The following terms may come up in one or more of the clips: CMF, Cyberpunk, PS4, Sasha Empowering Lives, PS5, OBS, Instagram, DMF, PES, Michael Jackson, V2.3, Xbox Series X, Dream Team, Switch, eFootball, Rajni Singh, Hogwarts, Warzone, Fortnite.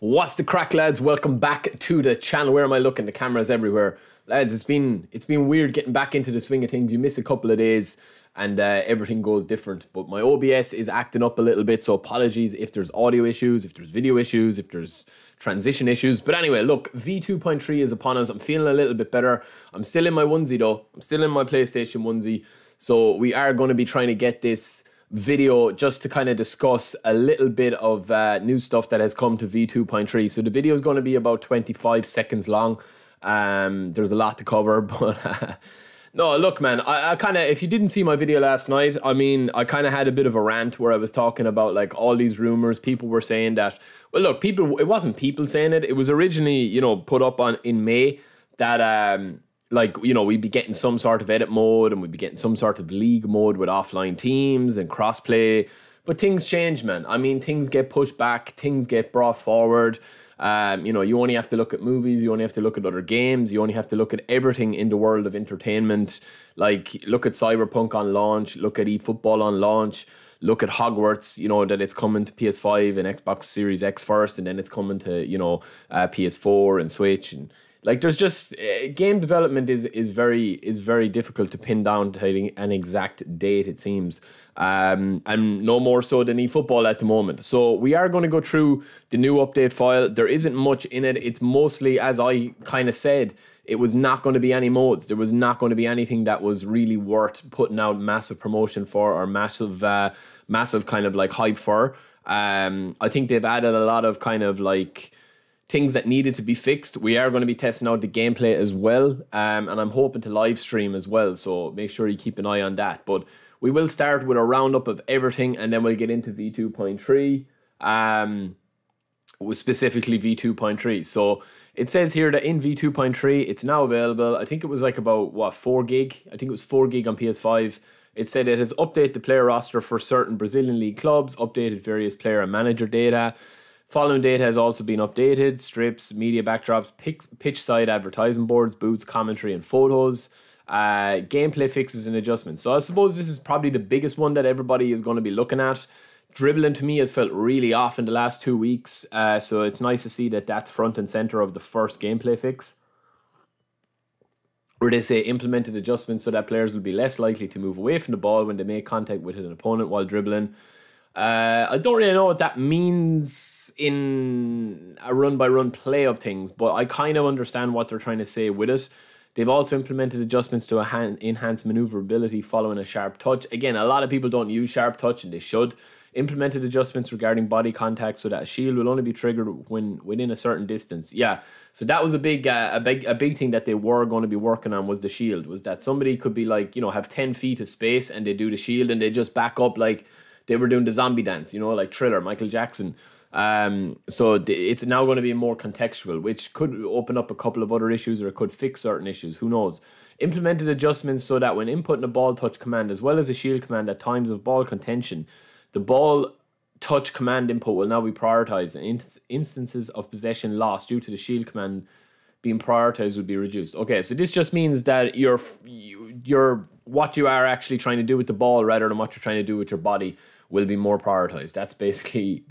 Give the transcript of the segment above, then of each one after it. What's the crack, lads? Welcome back to the channel. Where am I looking? The camera's everywhere. Lads, it's been weird getting back into the swing of things. You miss a couple of days and everything goes different. But my OBS is acting up a little bit, so apologies if there's audio issues, if there's video issues, if there's transition issues. But anyway, look, V2.3 is upon us. I'm feeling a little bit better. I'm still in my onesie though. I'm still in my PlayStation onesie. So we are going to be trying to get this video just to kind of discuss a little bit of new stuff that has come to V2.3. So the video is going to be about 25 seconds long. There's a lot to cover, but no, look, man, I kind of, if you didn't see my video last night, I mean, I kind of had a bit of a rant where I was talking about like all these rumors. People were saying that, well, look, people, it wasn't people saying it. It was originally, you know, put up on in May that, like, you know, we'd be getting some sort of edit mode and we'd be getting some sort of league mode with offline teams and crossplay. But things change, man. I mean, things get pushed back, things get brought forward. You know, you only have to look at movies, you only have to look at other games, you only have to look at everything in the world of entertainment. Like, look at Cyberpunk on launch, look at eFootball on launch, look at Hogwarts, you know, that it's coming to PS5 and Xbox Series X first, and then it's coming to, you know, PS4 and Switch. And like, there's just game development is very difficult to pin down to an exact date, it seems, and no more so than eFootball at the moment. So we are going to go through the new update file. There isn't much in it. It's mostly, as I kind of said, it was not going to be any modes. There was not going to be anything that was really worth putting out massive promotion for or massive kind of like hype for. I think they've added a lot of kind of like things that needed to be fixed. We are going to be testing out the gameplay as well, and I'm hoping to live stream as well, so make sure you keep an eye on that. But we will start with a roundup of everything, and then we'll get into V2.3, specifically V2.3. So it says here that in V2.3, it's now available, I think it was like about, what, 4 gig? I think it was 4 gig on PS5. It said it has updated the player roster for certain Brazilian league clubs, updated various player and manager data. Following data has also been updated: strips, media backdrops, pitch side advertising boards, boots, commentary, and photos. Gameplay fixes and adjustments. So I suppose this is probably the biggest one that everybody is going to be looking at. Dribbling to me has felt really off in the last 2 weeks, so it's nice to see that that's front and center of the first gameplay fix, where they say implemented adjustments so that players will be less likely to move away from the ball when they make contact with an opponent while dribbling. I don't really know what that means in a run-by-run play of things, but I kind of understand what they're trying to say with it. They've also implemented adjustments to enhance maneuverability following a sharp touch. Again, a lot of people don't use sharp touch, and they should. Implemented adjustments regarding body contact so that a shield will only be triggered when within a certain distance. Yeah, so that was a big thing that they were going to be working on, was the shield. Was that somebody could be like, you know, have 10 feet of space and they do the shield and they just back up like they were doing the zombie dance, you know, like Thriller, Michael Jackson. So it's now going to be more contextual, which could open up a couple of other issues, or it could fix certain issues. Who knows? Implemented adjustments so that when inputting a ball touch command as well as a shield command at times of ball contention, the ball touch command input will now be prioritized, and instances of possession lost due to the shield command being prioritized would be reduced. Okay, so this just means that you're what you are actually trying to do with the ball rather than what you're trying to do with your body will be more prioritized. That's basically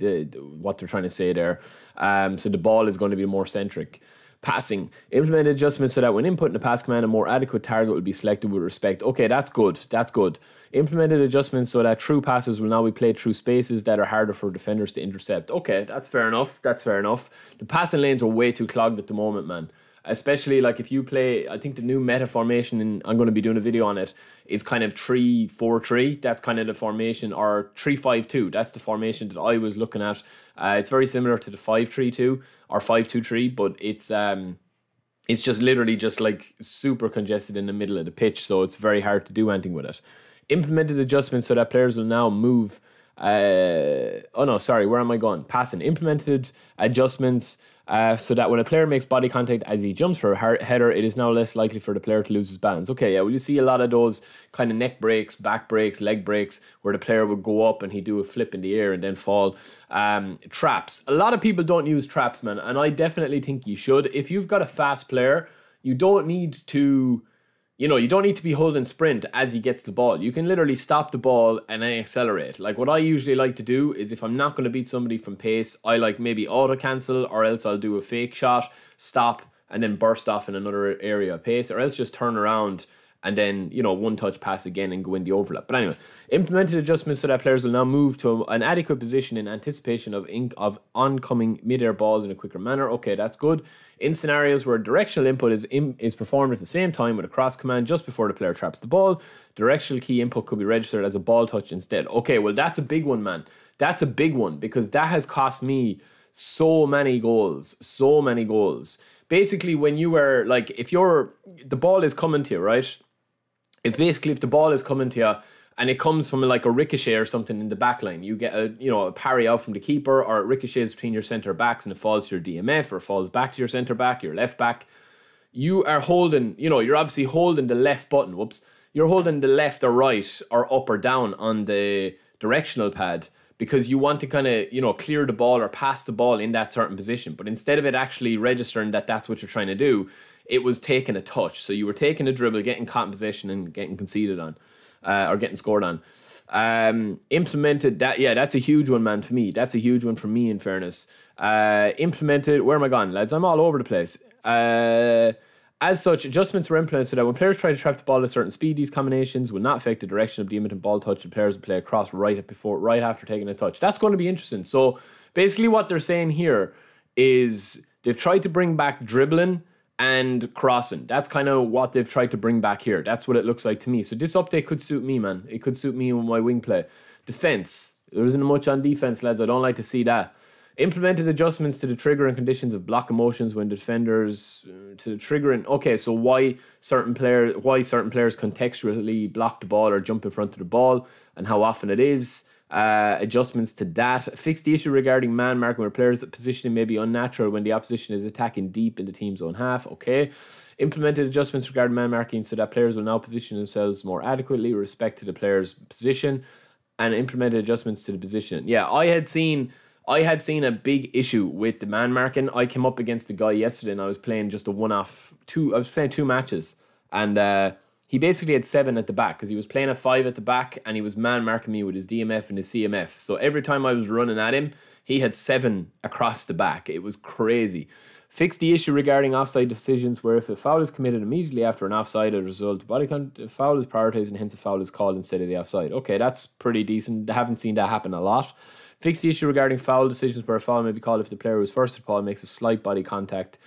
what they're trying to say there. So the ball is going to be more centric. Passing. Implemented adjustments so that when inputting a pass command, a more adequate target will be selected with respect. Okay, that's good. That's good. Implemented adjustments so that true passes will now be played through spaces that are harder for defenders to intercept. Okay, that's fair enough. That's fair enough. The passing lanes are way too clogged at the moment, man. Especially like if you play, I think the new meta formation, and I'm going to be doing a video on it, is kind of 3-4-3. That's kind of the formation, or 3-5-2. That's the formation that I was looking at. It's very similar to the 5-3-2 or 5-2-3, but it's just literally just like super congested in the middle of the pitch, so it's very hard to do anything with it. Implemented adjustments so that players will now move. Oh no, sorry, where am I going? Passing. Implemented adjustments so that when a player makes body contact as he jumps for a header, it is now less likely for the player to lose his balance. Okay, yeah, well, you see a lot of those kind of neck breaks, back breaks, leg breaks, where the player would go up and he'd do a flip in the air and then fall. Traps. A lot of people don't use traps, man, and I definitely think you should. If you've got a fast player, you don't need to You know, you don't need to be holding sprint as he gets the ball. You can literally stop the ball and then accelerate. Like, what I usually like to do is if I'm not going to beat somebody from pace, I like maybe auto cancel, or else I'll do a fake shot, stop, and then burst off in another area of pace, or else just turn around and then, you know, one touch pass again and go in the overlap. But anyway, implemented adjustments so that players will now move to an adequate position in anticipation of oncoming mid-air balls in a quicker manner. Okay, that's good. In scenarios where directional input is performed at the same time with a cross command just before the player traps the ball, directional key input could be registered as a ball touch instead. Okay, well, that's a big one, man. That's a big one, because that has cost me so many goals, so many goals. Basically, when you were, like, if you're, the ball is coming to you, right? It's basically if the ball is coming to you and it comes from like a ricochet or something in the back line, you get a, you know, a parry out from the keeper, or it ricochets between your centre backs and it falls to your DMF, or falls back to your centre back, your left back. You are holding, you know, you're obviously holding the left button, whoops. You're holding the left or right or up or down on the directional pad, because you want to kind of, you know, clear the ball or pass the ball in that certain position. But instead of it actually registering that that's what you're trying to do, it was taking a touch. So you were taking a dribble, getting caught in possession and getting conceded on, or getting scored on. Implemented that, yeah, that's a huge one, man, for me. That's a huge one for me, in fairness. Implemented, where am I gone, lads? I'm all over the place. As such, adjustments were implemented so that when players try to trap the ball at certain speed, these combinations will not affect the direction of the imminent ball touch, and players will play across right after taking a touch. That's going to be interesting. So basically what they're saying here is they've tried to bring back dribbling and crossing. That's kind of what they've tried to bring back here. That's what it looks like to me. So this update could suit me, man. It could suit me with my wing play. Defense. There isn't much on defense, lads. I don't like to see that. Implemented adjustments to the trigger and conditions of block emotions when defenders to the trigger and okay, so why certain players contextually block the ball or jump in front of the ball and how often it is. Adjustments to that. Fix the issue regarding man marking where players' positioning may be unnatural when the opposition is attacking deep in the team's own half. Okay. Implemented adjustments regarding man marking so that players will now position themselves more adequately with respect to the player's position, and implemented adjustments to the position. Yeah, I had seen a big issue with the man marking. I came up against a guy yesterday and I was playing just a one-off. I was playing two matches, and he basically had 7 at the back because he was playing a 5 at the back, and he was man marking me with his DMF and his CMF. So every time I was running at him, he had 7 across the back. It was crazy. Fix the issue regarding offside decisions where if a foul is committed immediately after an offside, as a result, the body count foul is prioritized and hence a foul is called instead of the offside. Okay, that's pretty decent. I haven't seen that happen a lot. Fix the issue regarding foul decisions where a foul may be called if the player who's first to ball makes a slight body contact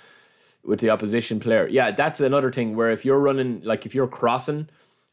with the opposition player. Yeah, that's another thing where if you're running, like if you're crossing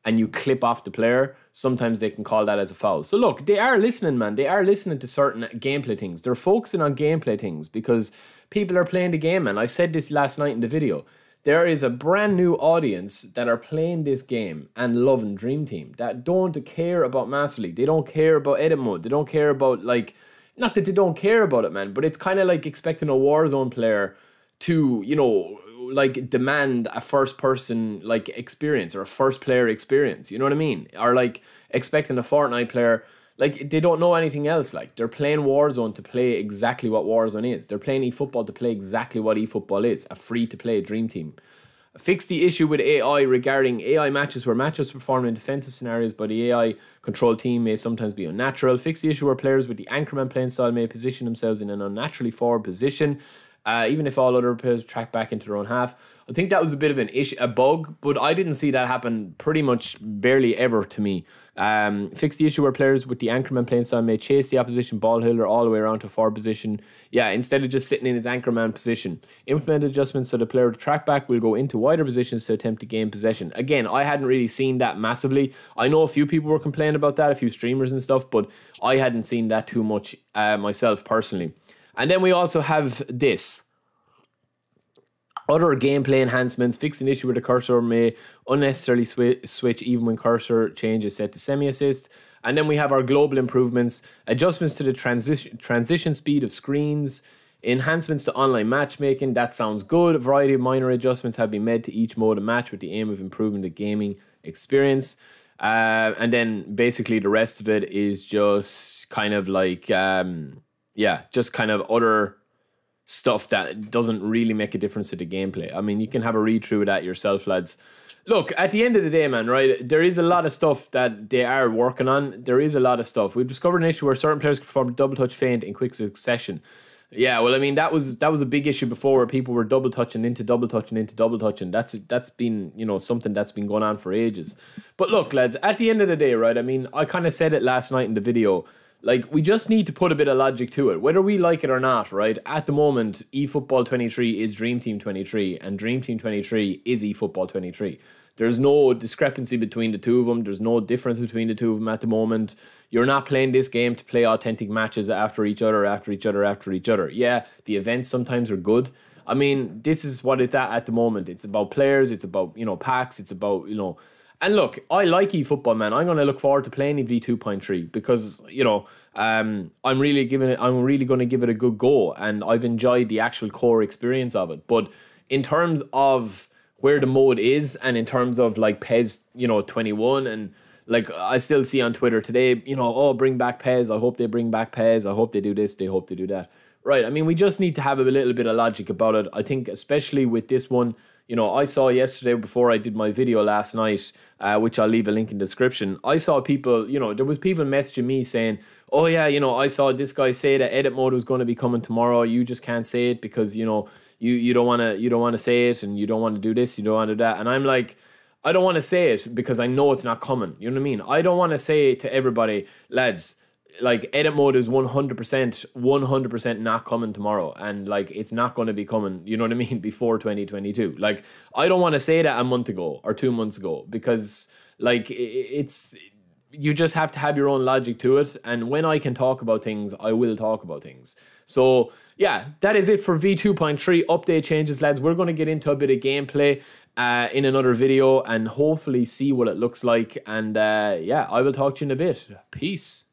and you clip off the player, sometimes they can call that as a foul. So look, they are listening, man. They are listening to certain gameplay things. They're focusing on gameplay things because people are playing the game, man. I said this last night in the video. There is a brand new audience that are playing this game and loving Dream Team, that don't care about Master League. They don't care about edit mode. They don't care about, like, not that they don't care about it, man, but it's kind of like expecting a Warzone player to, you know, like demand a first person like experience or a first player experience, you know what I mean? Or like expecting a Fortnite player, like they don't know anything else. Like they're playing Warzone to play exactly what Warzone is. They're playing eFootball to play exactly what eFootball is, a free to play Dream Team. Fix the issue with AI regarding AI matches where matches performed in defensive scenarios by the AI controlled team may sometimes be unnatural. Fix the issue where players with the anchorman playing style may position themselves in an unnaturally forward position, even if all other players track back into their own half. I think that was a bit of an issue, a bug, but I didn't see that happen pretty much barely ever to me. Fix the issue where players with the anchorman playing style may chase the opposition ball holder all the way around to a forward position. Yeah, instead of just sitting in his anchorman position. Implement adjustments so the player to track back will go into wider positions to attempt to gain possession. Again, I hadn't really seen that massively. I know a few people were complaining about that, a few streamers and stuff, but I hadn't seen that too much myself personally. And then we also have this. Other gameplay enhancements. Fix an issue where the cursor may unnecessarily switch even when cursor change is set to semi-assist. And then we have our global improvements. Adjustments to the transition speed of screens. Enhancements to online matchmaking. That sounds good. A variety of minor adjustments have been made to each mode of match with the aim of improving the gaming experience. And then basically the rest of it is just kind of like... yeah, just kind of other stuff that doesn't really make a difference to the gameplay. I mean, you can have a read through of that yourself, lads. Look, at the end of the day, man, right, there is a lot of stuff that they are working on. There is a lot of stuff. We've discovered an issue where certain players can perform a double touch feint in quick succession. Yeah, well, I mean, that was a big issue before, where people were double touching into double touching into double touching. That's been, you know, something that's been going on for ages. But look, lads, at the end of the day, right, I mean, I kind of said it last night in the video. Like, we just need to put a bit of logic to it, whether we like it or not, right? At the moment, eFootball 23 is Dream Team 23, and Dream Team 23 is eFootball 23. There's no discrepancy between the two of them. There's no difference between the two of them at the moment. You're not playing this game to play authentic matches after each other, after each other, after each other. Yeah, the events sometimes are good. I mean, this is what it's at the moment. It's about players. It's about, you know, packs. It's about, you know... And look, I like eFootball, man. I'm going to look forward to playing EV2.3 because, you know, I'm really going to give it a good go, and I've enjoyed the actual core experience of it. But in terms of where the mode is, and in terms of like PES, you know, 21, and like I still see on Twitter today, you know, oh, bring back PES. I hope they bring back PES. I hope they do this. They hope they do that. Right. I mean, we just need to have a little bit of logic about it. I think especially with this one, you know, I saw yesterday before I did my video last night, which I'll leave a link in the description. I saw people, you know, there was people messaging me saying, oh yeah, you know, I saw this guy say that edit mode was going to be coming tomorrow. You just can't say it because, you know, you don't want to say it, and you don't want to do this, you don't want to do that. And I'm like, I don't want to say it because I know it's not coming. You know what I mean? I don't want to say to everybody, lads, like edit mode is 100% not coming tomorrow, and like it's not going to be coming, you know what I mean, before 2022. Like I don't want to say that a month ago or 2 months ago, because like you just have to have your own logic to it, and when I can talk about things, I will talk about things. So yeah, that is it for V2.3 update changes, lads. We're going to get into a bit of gameplay in another video and hopefully see what it looks like, and yeah, I will talk to you in a bit. Peace.